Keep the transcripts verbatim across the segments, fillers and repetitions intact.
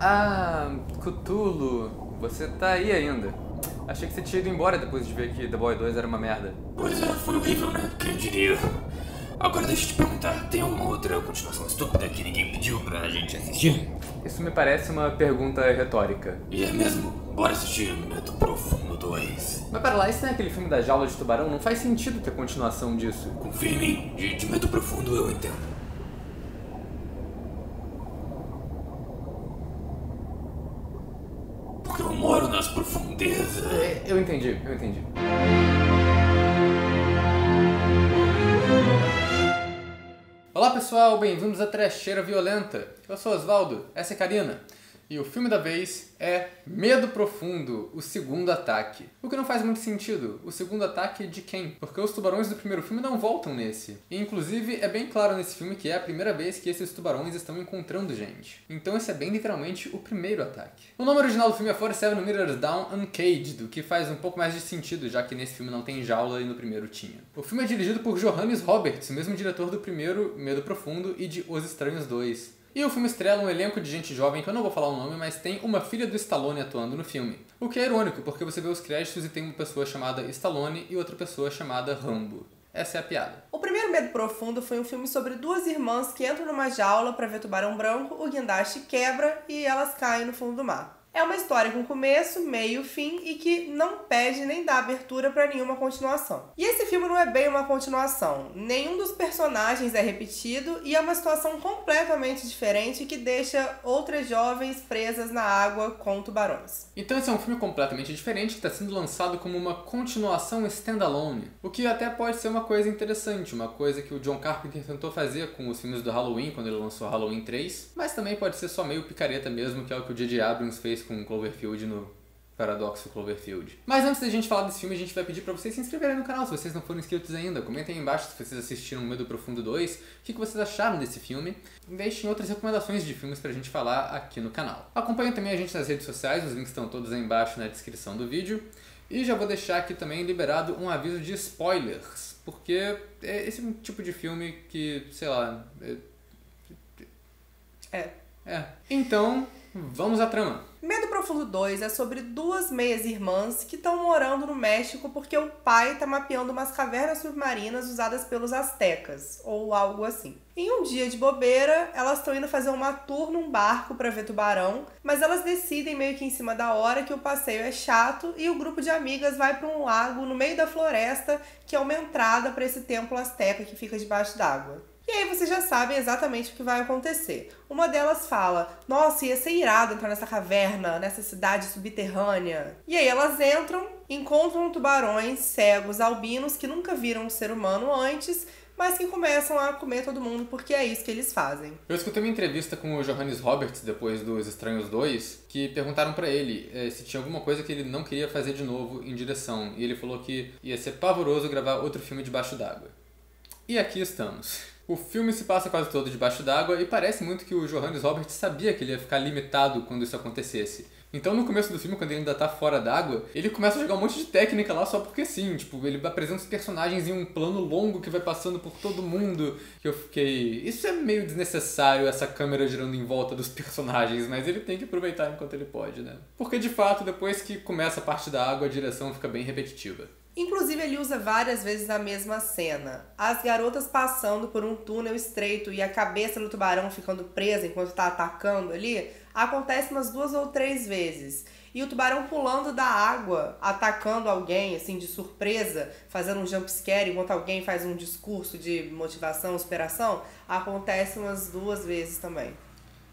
Ah, Cthulhu, você tá aí ainda. Achei que você tinha ido embora depois de ver que The Boy dois era uma merda. Pois é, foi horrível, né? Quem diria? Agora deixa eu te perguntar, tem alguma outra continuação estúpida que ninguém pediu pra gente assistir? Isso me parece uma pergunta retórica. E é mesmo? Bora assistir Medo Profundo dois. Mas para lá, isso não é aquele filme da Jaula de Tubarão? Não faz sentido ter continuação disso. Confia em mim, de, de Medo Profundo eu entendo. Eu moro nas profundezas. Eu entendi, eu entendi. Olá pessoal, bem-vindos à Trasheira Violenta. Eu sou Osvaldo, essa é Karina. E o filme da vez é Medo Profundo, o segundo ataque. O que não faz muito sentido, o segundo ataque de quem? Porque os tubarões do primeiro filme não voltam nesse. E inclusive é bem claro nesse filme que é a primeira vez que esses tubarões estão encontrando gente. Então esse é bem literalmente o primeiro ataque. O nome original do filme é quarenta e sete meters down, Uncaged, o que faz um pouco mais de sentido, já que nesse filme não tem jaula e no primeiro tinha. O filme é dirigido por Johannes Roberts, o mesmo diretor do primeiro Medo Profundo e de Os Estranhos dois. E o filme estrela um elenco de gente jovem, que eu não vou falar o nome, mas tem uma filha do Stallone atuando no filme. O que é irônico, porque você vê os créditos e tem uma pessoa chamada Stallone e outra pessoa chamada Rambo. Essa é a piada. O primeiro Medo Profundo foi um filme sobre duas irmãs que entram numa jaula pra ver tubarão branco, o guindaste quebra e elas caem no fundo do mar. É uma história com começo, meio, fim e que não pede nem dá abertura pra nenhuma continuação. E esse filme não é bem uma continuação. Nenhum dos personagens é repetido e é uma situação completamente diferente que deixa outras jovens presas na água com tubarões. Então esse é um filme completamente diferente que está sendo lançado como uma continuação standalone. O que até pode ser uma coisa interessante, uma coisa que o John Carpenter tentou fazer com os filmes do Halloween quando ele lançou Halloween três, mas também pode ser só meio picareta mesmo, que é o que o Didi Abrams fez com Cloverfield no Paradoxo Cloverfield. Mas antes da gente falar desse filme, a gente vai pedir pra vocês se inscreverem no canal, se vocês não foram inscritos ainda. Comentem aí embaixo se vocês assistiram Medo Profundo dois, o que vocês acharam desse filme. Deixem outras recomendações de filmes pra gente falar aqui no canal. Acompanhem também a gente nas redes sociais, os links estão todos aí embaixo na descrição do vídeo. E já vou deixar aqui também liberado um aviso de spoilers, porque é esse tipo de filme que, sei lá... É. É. Então... vamos à trama. Medo Profundo dois é sobre duas meias irmãs que estão morando no México porque o pai está mapeando umas cavernas submarinas usadas pelos aztecas, ou algo assim. Em um dia de bobeira, elas estão indo fazer uma tour num barco para ver tubarão, mas elas decidem meio que em cima da hora que o passeio é chato e o grupo de amigas vai para um lago no meio da floresta, que é uma entrada para esse templo azteca que fica debaixo d'água. E aí vocês já sabem exatamente o que vai acontecer. Uma delas fala, nossa, ia ser irado entrar nessa caverna, nessa cidade subterrânea. E aí elas entram, encontram tubarões cegos albinos que nunca viram um ser humano antes, mas que começam a comer todo mundo porque é isso que eles fazem. Eu escutei uma entrevista com o Johannes Roberts depois dos Estranhos dois, que perguntaram pra ele eh, se tinha alguma coisa que ele não queria fazer de novo em direção. E ele falou que ia ser pavoroso gravar outro filme debaixo d'água. E aqui estamos. O filme se passa quase todo debaixo d'água e parece muito que o Johannes Roberts sabia que ele ia ficar limitado quando isso acontecesse. Então no começo do filme, quando ele ainda tá fora d'água, ele começa a jogar um monte de técnica lá só porque sim. Tipo, ele apresenta os personagens em um plano longo que vai passando por todo mundo. Que eu fiquei... isso é meio desnecessário, essa câmera girando em volta dos personagens, mas ele tem que aproveitar enquanto ele pode, né? Porque de fato, depois que começa a parte da água, a direção fica bem repetitiva. Inclusive, ele usa várias vezes a mesma cena. As garotas passando por um túnel estreito e a cabeça do tubarão ficando presa enquanto tá atacando ali, acontece umas duas ou três vezes. E o tubarão pulando da água, atacando alguém, assim, de surpresa, fazendo um jumpscare enquanto alguém faz um discurso de motivação, superação, acontece umas duas vezes também.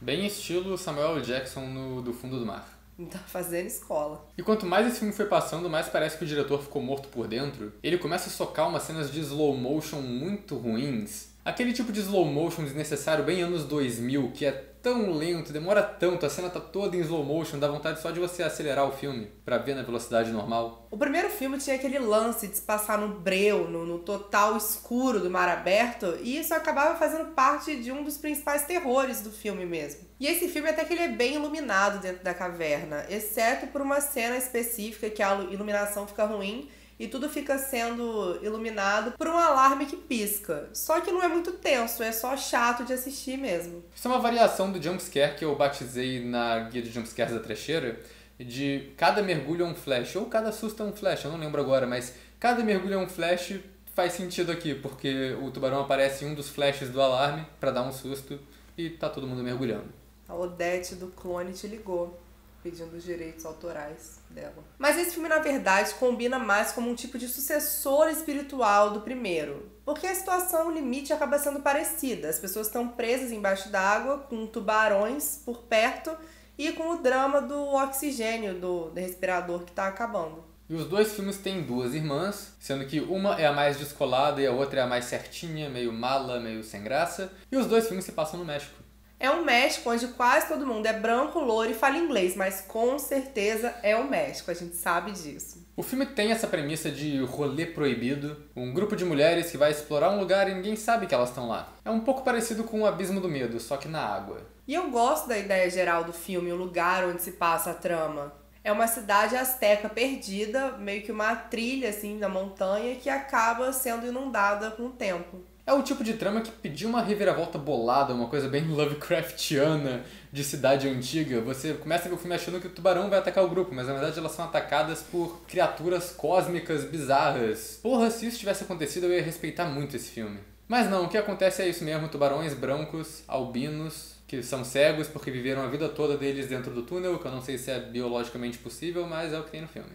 Bem estilo Samuel Jackson no Do Fundo do Mar. Tá fazendo escola. E quanto mais esse filme foi passando, mais parece que o diretor ficou morto por dentro. Ele começa a socar umas cenas de slow motion muito ruins. Aquele tipo de slow motion desnecessário bem anos dois mil, que é tão lento, demora tanto, a cena tá toda em slow motion, dá vontade só de você acelerar o filme pra ver na velocidade normal. O primeiro filme tinha aquele lance de se passar no breu, no, no total escuro do mar aberto, e isso acabava fazendo parte de um dos principais terrores do filme mesmo. E esse filme até que ele é bem iluminado dentro da caverna, exceto por uma cena específica que a iluminação fica ruim, e tudo fica sendo iluminado por um alarme que pisca. Só que não é muito tenso, é só chato de assistir mesmo. Isso é uma variação do jumpscare que eu batizei na guia de jumpscares da Trasheira, de cada mergulho é um flash, ou cada susto é um flash, eu não lembro agora, mas cada mergulho é um flash faz sentido aqui, porque o tubarão aparece em um dos flashes do alarme pra dar um susto e tá todo mundo mergulhando. A Odete do Clone te ligou, pedindo os direitos autorais dela. Mas esse filme, na verdade, combina mais como um tipo de sucessor espiritual do primeiro. Porque a situação, o limite, acaba sendo parecida. As pessoas estão presas embaixo d'água, com tubarões por perto, e com o drama do oxigênio do, do respirador que tá acabando. E os dois filmes têm duas irmãs, sendo que uma é a mais descolada e a outra é a mais certinha, meio mala, meio sem graça. E os dois filmes se passam no México. É um México onde quase todo mundo é branco, louro e fala inglês, mas com certeza é o México, a gente sabe disso. O filme tem essa premissa de rolê proibido, um grupo de mulheres que vai explorar um lugar e ninguém sabe que elas estão lá. É um pouco parecido com o Abismo do Medo, só que na água. E eu gosto da ideia geral do filme, o lugar onde se passa a trama. É uma cidade asteca perdida, meio que uma trilha assim na montanha que acaba sendo inundada com o tempo. É o tipo de trama que pediu uma reviravolta bolada, uma coisa bem Lovecraftiana de cidade antiga. Você começa a ver o filme achando que o tubarão vai atacar o grupo, mas na verdade elas são atacadas por criaturas cósmicas bizarras. Porra, se isso tivesse acontecido eu ia respeitar muito esse filme. Mas não, o que acontece é isso mesmo, tubarões brancos, albinos, que são cegos porque viveram a vida toda deles dentro do túnel, que eu não sei se é biologicamente possível, mas é o que tem no filme.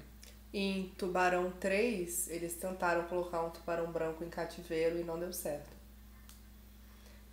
Em Tubarão três, eles tentaram colocar um tubarão branco em cativeiro e não deu certo.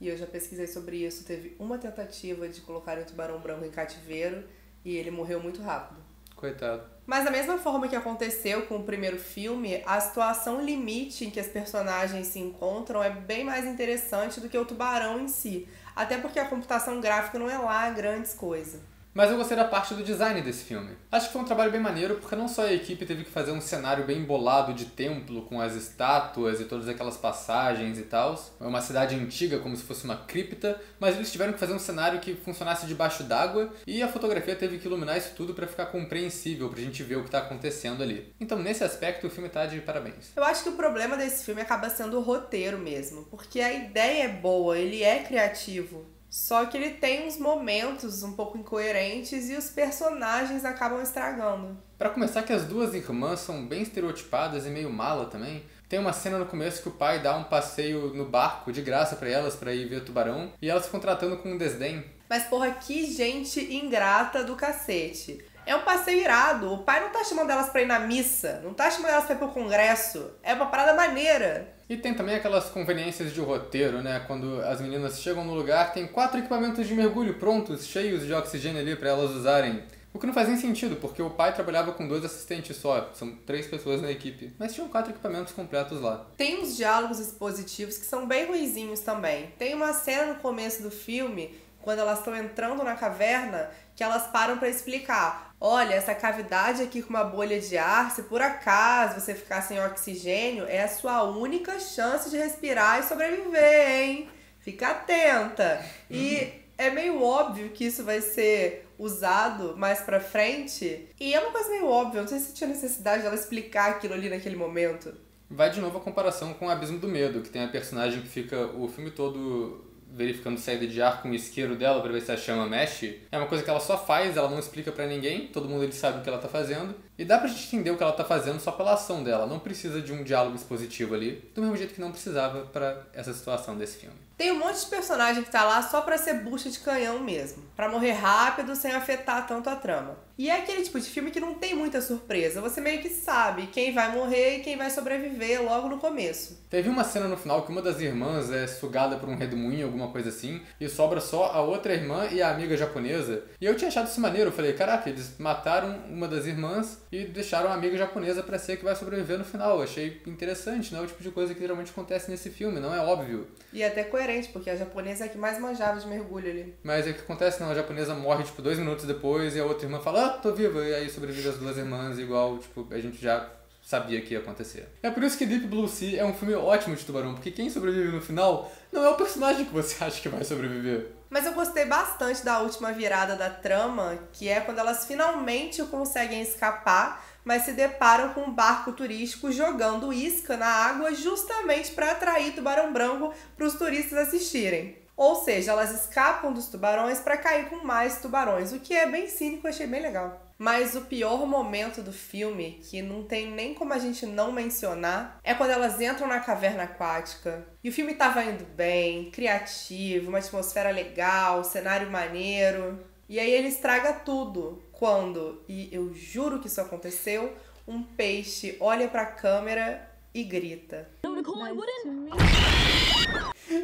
E eu já pesquisei sobre isso, teve uma tentativa de colocar um tubarão branco em cativeiro e ele morreu muito rápido. Coitado. Mas da mesma forma que aconteceu com o primeiro filme, a situação limite em que as personagens se encontram é bem mais interessante do que o tubarão em si. Até porque a computação gráfica não é lá grandes coisas. Mas eu gostei da parte do design desse filme. Acho que foi um trabalho bem maneiro, porque não só a equipe teve que fazer um cenário bem bolado de templo, com as estátuas e todas aquelas passagens e tal. É uma cidade antiga, como se fosse uma cripta, mas eles tiveram que fazer um cenário que funcionasse debaixo d'água, e a fotografia teve que iluminar isso tudo pra ficar compreensível, pra gente ver o que tá acontecendo ali. Então, nesse aspecto, o filme tá de parabéns. Eu acho que o problema desse filme acaba sendo o roteiro mesmo, porque a ideia é boa, ele é criativo. Só que ele tem uns momentos um pouco incoerentes e os personagens acabam estragando. Pra começar, que as duas irmãs são bem estereotipadas e meio mala também. Tem uma cena no começo que o pai dá um passeio no barco de graça pra elas pra ir ver o tubarão e elas ficam tratando com um desdém. Mas porra, que gente ingrata do cacete. É um passeio irado, o pai não tá chamando elas pra ir na missa, não tá chamando elas pra ir pro congresso, é uma parada maneira. E tem também aquelas conveniências de roteiro, né, quando as meninas chegam no lugar, tem quatro equipamentos de mergulho prontos, cheios de oxigênio ali pra elas usarem. O que não faz nem sentido, porque o pai trabalhava com dois assistentes só, são três pessoas na equipe, mas tinham quatro equipamentos completos lá. Tem uns diálogos expositivos que são bem ruinzinhos também. Tem uma cena no começo do filme, quando elas estão entrando na caverna, que elas param pra explicar. Olha, essa cavidade aqui com uma bolha de ar, se por acaso você ficar sem oxigênio, é a sua única chance de respirar e sobreviver, hein? Fica atenta. Uhum. E é meio óbvio que isso vai ser usado mais pra frente. E é uma coisa meio óbvia, não sei se tinha necessidade dela explicar aquilo ali naquele momento. Vai de novo a comparação com o Abismo do Medo, que tem a personagem que fica o filme todo verificando saída de ar com o isqueiro dela pra ver se a chama mexe. É uma coisa que ela só faz, ela não explica pra ninguém, todo mundo ele sabe o que ela tá fazendo. E dá pra gente entender o que ela tá fazendo só pela ação dela, não precisa de um diálogo expositivo ali, do mesmo jeito que não precisava pra essa situação desse filme. Tem um monte de personagem que tá lá só pra ser bucha de canhão mesmo, pra morrer rápido sem afetar tanto a trama. E é aquele tipo de filme que não tem muita surpresa, você meio que sabe quem vai morrer e quem vai sobreviver logo no começo. Teve uma cena no final que uma das irmãs é sugada por um redemoinho, alguma coisa assim, e sobra só a outra irmã e a amiga japonesa. E eu tinha achado isso maneiro, eu falei, caraca, eles mataram uma das irmãs e deixaram a amiga japonesa pra ser que vai sobreviver no final. Eu achei interessante, não é o tipo de coisa que geralmente acontece nesse filme, não é óbvio. E até coerente, porque a japonesa é a que mais manjava de mergulho ali. Mas é o que acontece, não, a japonesa morre tipo dois minutos depois e a outra irmã fala, ah, tô viva, e aí sobrevive as duas irmãs igual, tipo, a gente já sabia que ia acontecer. É por isso que Deep Blue Sea é um filme ótimo de tubarão, porque quem sobrevive no final não é o personagem que você acha que vai sobreviver. Mas eu gostei bastante da última virada da trama, que é quando elas finalmente conseguem escapar, mas se deparam com um barco turístico jogando isca na água justamente para atrair tubarão branco para os turistas assistirem. Ou seja, elas escapam dos tubarões para cair com mais tubarões, o que é bem cínico, achei bem legal. Mas o pior momento do filme, que não tem nem como a gente não mencionar, é quando elas entram na caverna aquática. E o filme tava indo bem, criativo, uma atmosfera legal, cenário maneiro. E aí ele estraga tudo quando, e eu juro que isso aconteceu, um peixe olha pra câmera e grita.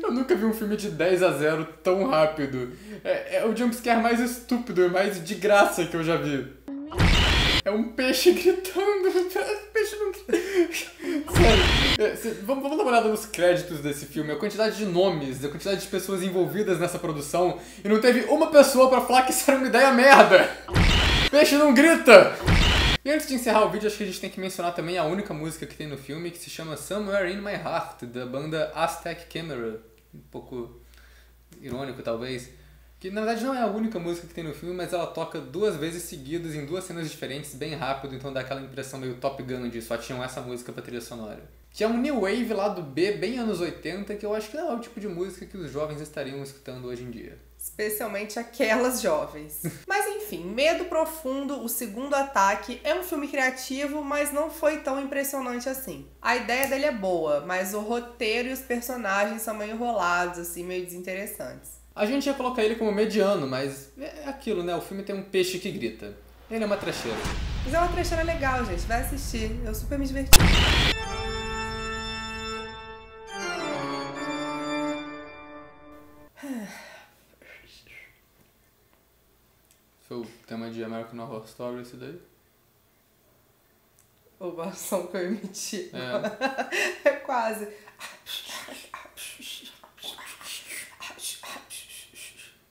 Eu nunca vi um filme de dez a zero tão rápido. É, é o jumpscare mais estúpido e mais de graça que eu já vi. É um peixe gritando. Peixe não grita. Sério. É, se, vamos, vamos dar uma olhada nos créditos desse filme. A quantidade de nomes, a quantidade de pessoas envolvidas nessa produção. E não teve uma pessoa pra falar que isso era uma ideia merda. Peixe não grita. E antes de encerrar o vídeo, acho que a gente tem que mencionar também a única música que tem no filme, que se chama Somewhere in My Heart, da banda Aztec Camera. Um pouco irônico, talvez. Que, na verdade, não é a única música que tem no filme, mas ela toca duas vezes seguidas, em duas cenas diferentes, bem rápido, então dá aquela impressão meio Top Gun de só tinham essa música pra trilha sonora. Que é um new wave lá do B, bem anos oitenta, que eu acho que não é o tipo de música que os jovens estariam escutando hoje em dia. Especialmente aquelas jovens. Mas enfim, Medo Profundo, O Segundo Ataque, é um filme criativo, mas não foi tão impressionante assim. A ideia dele é boa, mas o roteiro e os personagens são meio enrolados, assim, meio desinteressantes. A gente ia colocar ele como mediano, mas é aquilo, né? O filme tem um peixe que grita. Ele é uma trecheira. Mas é uma trecheira legal, gente. Vai assistir. Eu super me diverti. Foi o tema de American Horror Story esse daí? O som que eu emiti. É, é quase.